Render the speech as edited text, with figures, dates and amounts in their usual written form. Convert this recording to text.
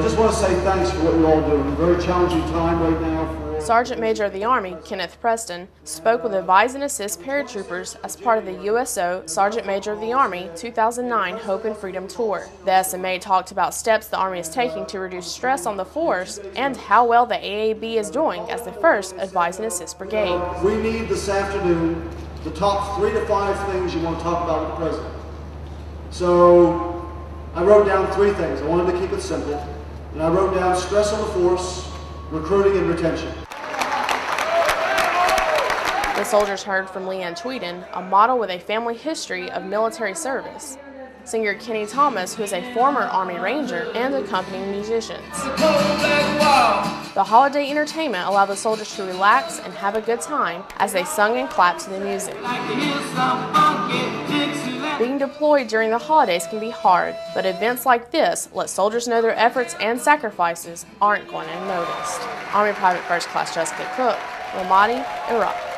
I just want to say thanks for what you all do. It's a very challenging time right now. Sergeant Major of the Army, Kenneth Preston, spoke with Advise and Assist Paratroopers as part of the USO Sergeant Major of the Army 2009 Hope and Freedom Tour. The SMA talked about steps the Army is taking to reduce stress on the force and how well the AAB is doing as the first Advise and Assist Brigade. We need this afternoon the top 3 to 5 things you want to talk about with the President. So I wrote down 3 things. I wanted to keep it simple. And I wrote down stress on the force, recruiting, and retention. The soldiers heard from Leanne Tweeden, a model with a family history of military service, singer Kenny Thomas, who is a former Army Ranger, and accompanying musicians. The holiday entertainment allowed the soldiers to relax and have a good time as they sung and clapped to the music. Being deployed during the holidays can be hard, but events like this let soldiers know their efforts and sacrifices aren't going unnoticed. Army Private First Class Jessica Cook, Ramadi, Iraq.